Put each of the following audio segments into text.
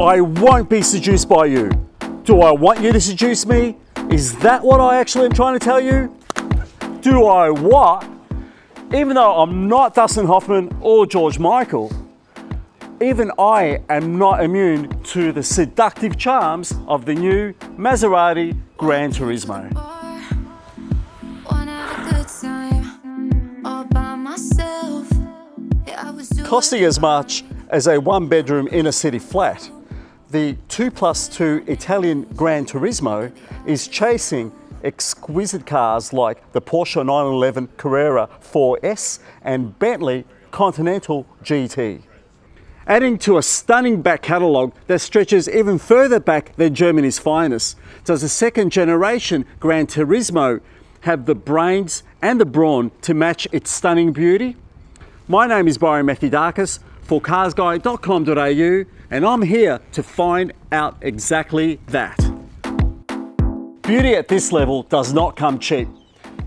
I won't be seduced by you. Do I want you to seduce me? Is that what I actually am trying to tell you? Do I what? Even though I'm not Dustin Hoffman or George Michael, even I am not immune to the seductive charms of the new Maserati Gran Turismo. Costing as much as a one-bedroom inner-city flat, the 2+2 Italian Gran Turismo is chasing exquisite cars like the Porsche 911 Carrera 4S and Bentley Continental GT. Adding to a stunning back catalogue that stretches even further back than Germany's finest, does the second generation Gran Turismo have the brains and the brawn to match its stunning beauty? My name is Byron Mathioudakis for carsguide.com.au, and I'm here to find out exactly that. Beauty at this level does not come cheap.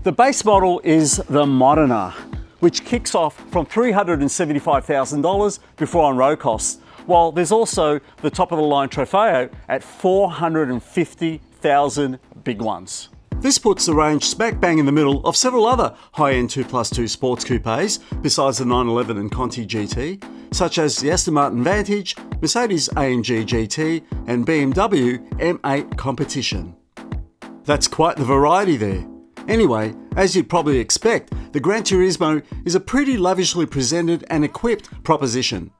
The base model is the Modena, which kicks off from $375,000 before on-road costs, while there's also the top-of-the-line Trofeo at $450,000 big ones. This puts the range smack bang in the middle of several other high-end 2+2 sports coupes besides the 911 and Conti GT, such as the Aston Martin Vantage, Mercedes-AMG GT and BMW M8 Competition. That's quite the variety there. Anyway, as you'd probably expect, the Gran Turismo is a pretty lavishly presented and equipped proposition.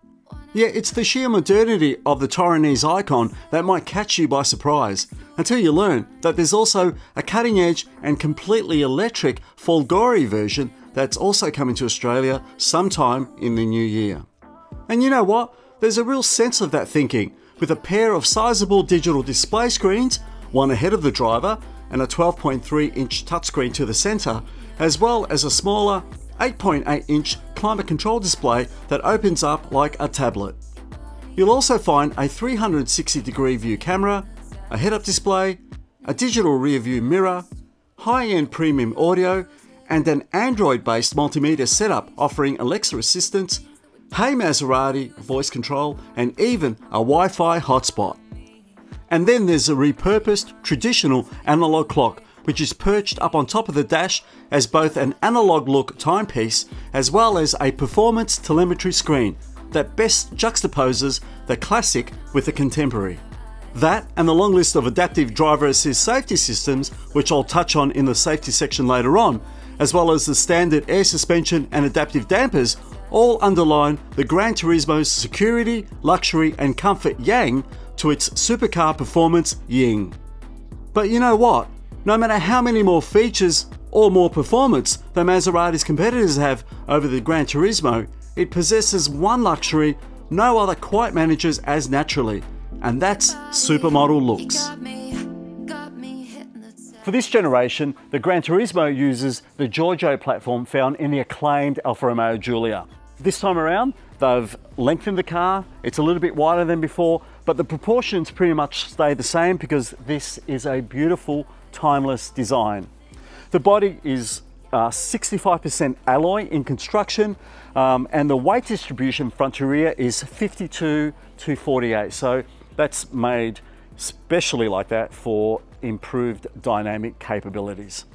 Yet it's the sheer modernity of the Torinese icon that might catch you by surprise, until you learn that there's also a cutting-edge and completely electric Folgore version that's also coming to Australia sometime in the new year. And you know what? There's a real sense of that thinking, with a pair of sizable digital display screens, one ahead of the driver, and a 12.3-inch touchscreen to the centre, as well as a smaller 8.8-inch climate control display that opens up like a tablet. You'll also find a 360-degree view camera, a head-up display, a digital rear-view mirror, high-end premium audio, and an Android-based multimedia setup offering Alexa assistance, Hey Maserati voice control, and even a Wi-Fi hotspot. And then there's a repurposed traditional analog clock, which is perched up on top of the dash as both an analog look timepiece as well as a performance telemetry screen that best juxtaposes the classic with the contemporary. That and the long list of adaptive driver assist safety systems, which I'll touch on in the safety section later on, as well as the standard air suspension and adaptive dampers, all underline the Gran Turismo's security, luxury and comfort yang to its supercar performance yin. But you know what? No matter how many more features or more performance the Maserati's competitors have over the Gran Turismo, it possesses one luxury no other quite manages as naturally, and that's supermodel looks. For this generation, the Gran Turismo uses the Giorgio platform found in the acclaimed Alfa Romeo Giulia. This time around, they've lengthened the car, it's a little bit wider than before, but the proportions pretty much stay the same because this is a beautiful, timeless design. The body is 65% alloy in construction, and the weight distribution front to rear is 52 to 48. So that's made specially like that for improved dynamic capabilities.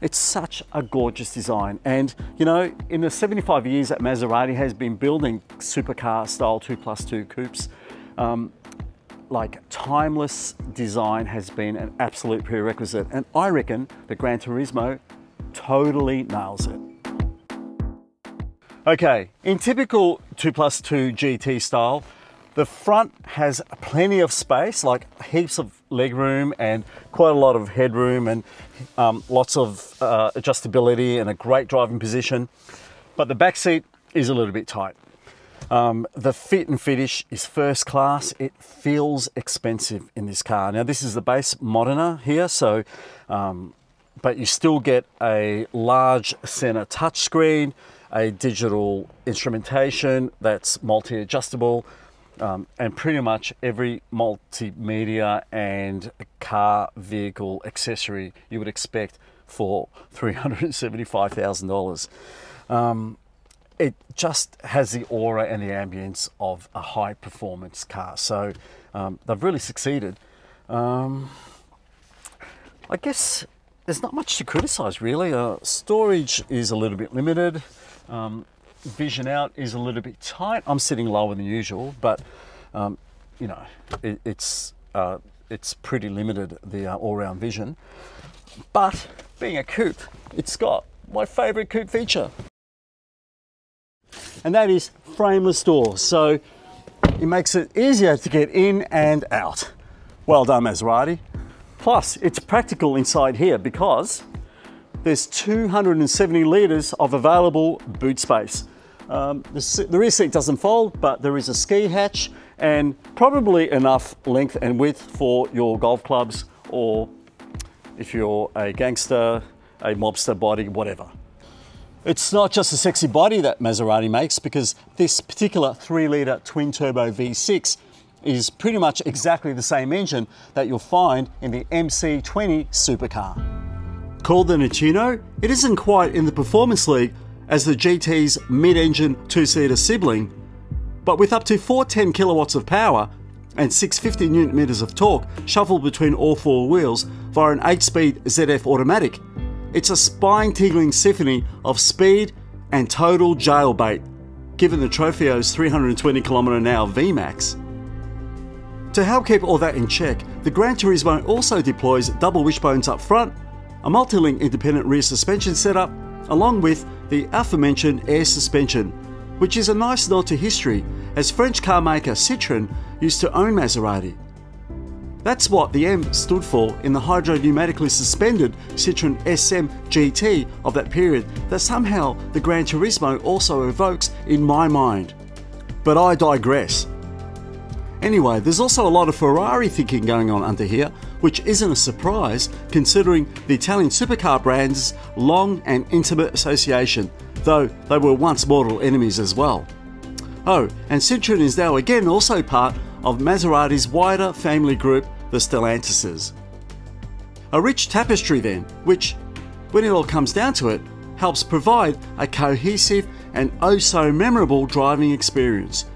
It's such a gorgeous design, and you know, in the 75 years that Maserati has been building supercar style 2+2 coupes, like timeless design has been an absolute prerequisite, and I reckon the Gran Turismo totally nails it. Okay, in typical 2+2 GT style, the front has plenty of space, like heaps of legroom and quite a lot of headroom and lots of adjustability and a great driving position, but the back seat is a little bit tight. The fit and finish is first class. It feels expensive in this car. Now this is the base Modena here, so but you still get a large center touchscreen, a digital instrumentation that's multi-adjustable, and pretty much every multimedia and car vehicle accessory you would expect for $375,000. it just has the aura and the ambience of a high performance car. So they've really succeeded. I guess there's not much to criticize really. Storage is a little bit limited. Vision out is a little bit tight. I'm sitting lower than usual, but you know, it's pretty limited, the all-round vision. But being a coupe, it's got my favorite coupe feature, and that is frameless doors. So it makes it easier to get in and out. Well done, Maserati. Plus, it's practical inside here because there's 270 litres of available boot space. The rear seat doesn't fold, but there is a ski hatch and probably enough length and width for your golf clubs, or if you're a gangster, a mobster body, whatever. It's not just a sexy body that Maserati makes, because this particular 3-litre twin-turbo V6 is pretty much exactly the same engine that you'll find in the MC20 supercar. Called the Nettuno, it isn't quite in the performance league as the GT's mid-engine 2-seater sibling, but with up to 410 kilowatts of power and 650 Nm of torque shuffled between all four wheels via an 8-speed ZF automatic, it's a spine-tingling symphony of speed and total jailbait, given the Trofeo's 320 km/h VMAX. To help keep all that in check, the Gran Turismo also deploys double wishbones up front, a multi-link independent rear suspension setup, along with the aforementioned air suspension, which is a nice nod to history, as French car maker Citroen used to own Maserati. That's what the M stood for in the hydropneumatically suspended Citroen SM GT of that period that somehow the Gran Turismo also evokes in my mind. But I digress. Anyway, there's also a lot of Ferrari thinking going on under here, which isn't a surprise considering the Italian supercar brand's long and intimate association, though they were once mortal enemies as well. Oh, and Citroen is now again also part of Maserati's wider family group, the Stellantises. A rich tapestry then, which, when it all comes down to it, helps provide a cohesive and oh so memorable driving experience,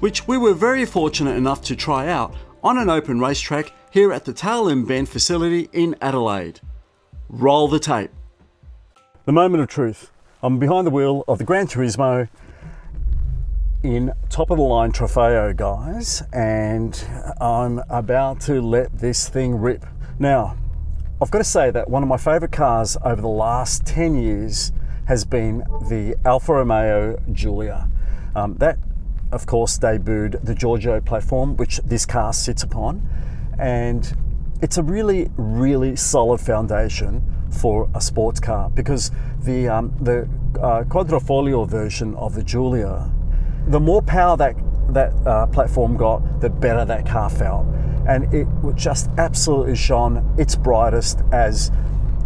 which we were very fortunate enough to try out on an open racetrack here at the Tailem Bend facility in Adelaide. Roll the tape. The moment of truth. I'm behind the wheel of the Gran Turismo in top-of-the-line Trofeo, guys, and I'm about to let this thing rip. Now, I've got to say that one of my favourite cars over the last 10 years has been the Alfa Romeo Giulia. That, of course, debuted the Giorgio platform, which this car sits upon, and it's a really, really solid foundation for a sports car, because the Quadrifoglio version of the Giulia, the more power that platform got, the better that car felt, and it just absolutely shone its brightest as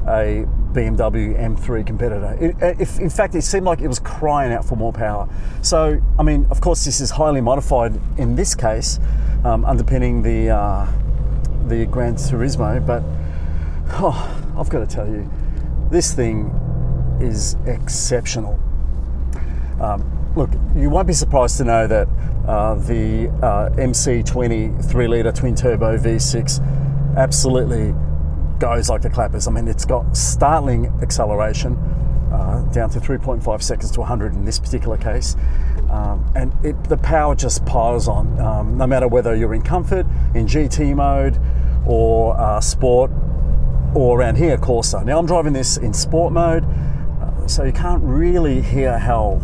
a BMW M3 competitor. In fact, it seemed like it was crying out for more power. So, I mean, of course, this is highly modified in this case, underpinning the Gran Turismo. But oh, I've got to tell you, this thing is exceptional. Look, you won't be surprised to know that the MC20 3-litre twin-turbo V6 absolutely goes like the clappers. I mean, it's got startling acceleration, down to 3.5 seconds to 100 in this particular case. And the power just piles on, no matter whether you're in comfort, in GT mode, or sport, or around here, Corsa. Now, I'm driving this in sport mode, so you can't really hear how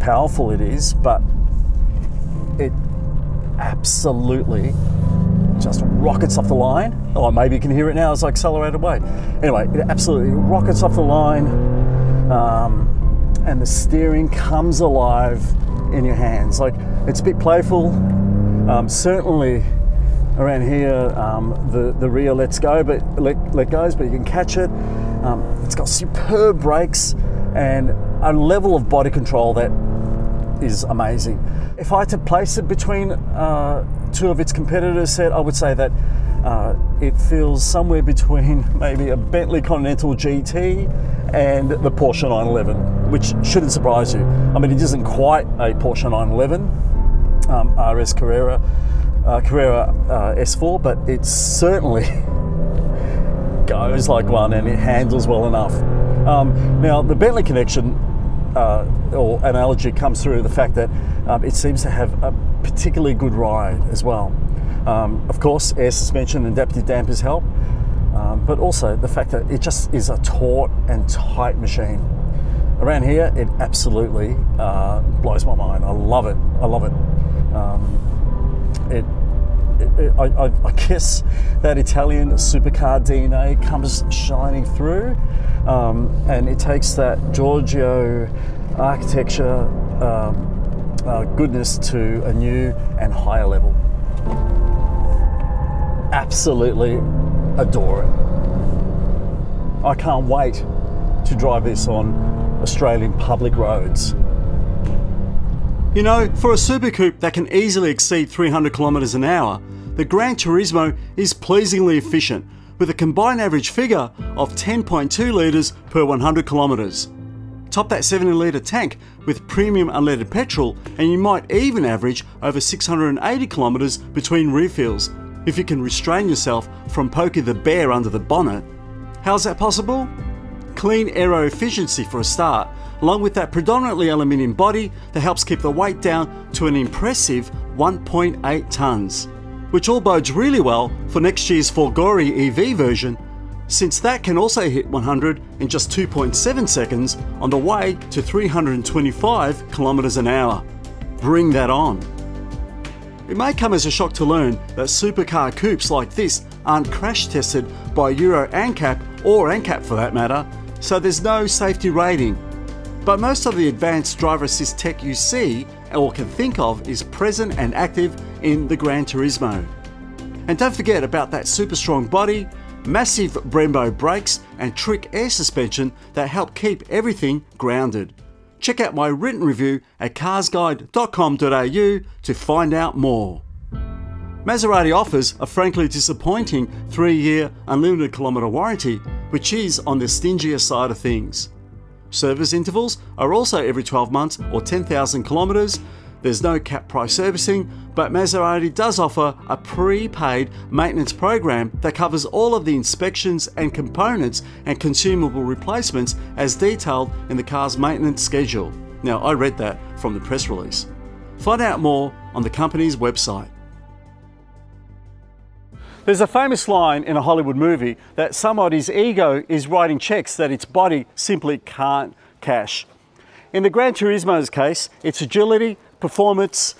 powerful it is, but it absolutely just rockets off the line. Oh, maybe you can hear it now as I accelerate away. Anyway, it absolutely rockets off the line, and the steering comes alive in your hands. Like, it's a bit playful, certainly around here, the rear let goes, but you can catch it. It's got superb brakes and a level of body control that is amazing. If I had to place it between two of its competitors' set, I would say that it feels somewhere between maybe a Bentley Continental GT and the Porsche 911. which shouldn't surprise you. I mean, it isn't quite a Porsche 911 RS Carrera, S4, but it certainly goes like one, and it handles well enough. Now, the Bentley connection or analogy comes through the fact that it seems to have a particularly good ride as well. Of course, air suspension and adaptive dampers help, but also the fact that it just is a taut and tight machine. Around here, it absolutely blows my mind. I love it. I love it. I guess that Italian supercar DNA comes shining through, and it takes that Giorgio architecture goodness to a new and higher level. Absolutely adore it. I can't wait to drive this on Australian public roads. You know, for a super coupe that can easily exceed 300 kilometers an hour, the Gran Turismo is pleasingly efficient, with a combined average figure of 10.2 litres per 100 kilometers. Top that 70 litre tank with premium unleaded petrol, and you might even average over 680 kilometers between refills, if you can restrain yourself from poking the bear under the bonnet. How's that possible? Clean aero efficiency for a start, along with that predominantly aluminium body that helps keep the weight down to an impressive 1.8 tons, which all bodes really well for next year's Folgore EV version, since that can also hit 100 in just 2.7 seconds on the way to 325 kilometers an hour. Bring that on. It may come as a shock to learn that supercar coupes like this aren't crash tested by Euro NCAP, or NCAP for that matter, so there's no safety rating. But most of the advanced driver assist tech you see or can think of is present and active in the Gran Turismo. And don't forget about that super strong body, massive Brembo brakes and trick air suspension that help keep everything grounded. Check out my written review at carsguide.com.au to find out more. Maserati offers a frankly disappointing 3-year unlimited kilometre warranty, which is on the stingier side of things. Service intervals are also every 12 months or 10,000 kilometres. There's no cap price servicing, but Maserati does offer a prepaid maintenance program that covers all of the inspections and components and consumable replacements as detailed in the car's maintenance schedule. Now, I read that from the press release. Find out more on the company's website. There's a famous line in a Hollywood movie that somebody's ego is writing checks that its body simply can't cash. In the Gran Turismo's case, its agility, performance,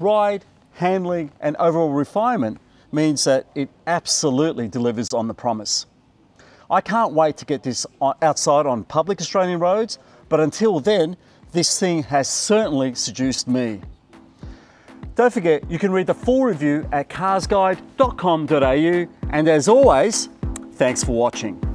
ride, handling and overall refinement means that it absolutely delivers on the promise. I can't wait to get this outside on public Australian roads, but until then, this thing has certainly seduced me. Don't forget, you can read the full review at carsguide.com.au, and as always, thanks for watching.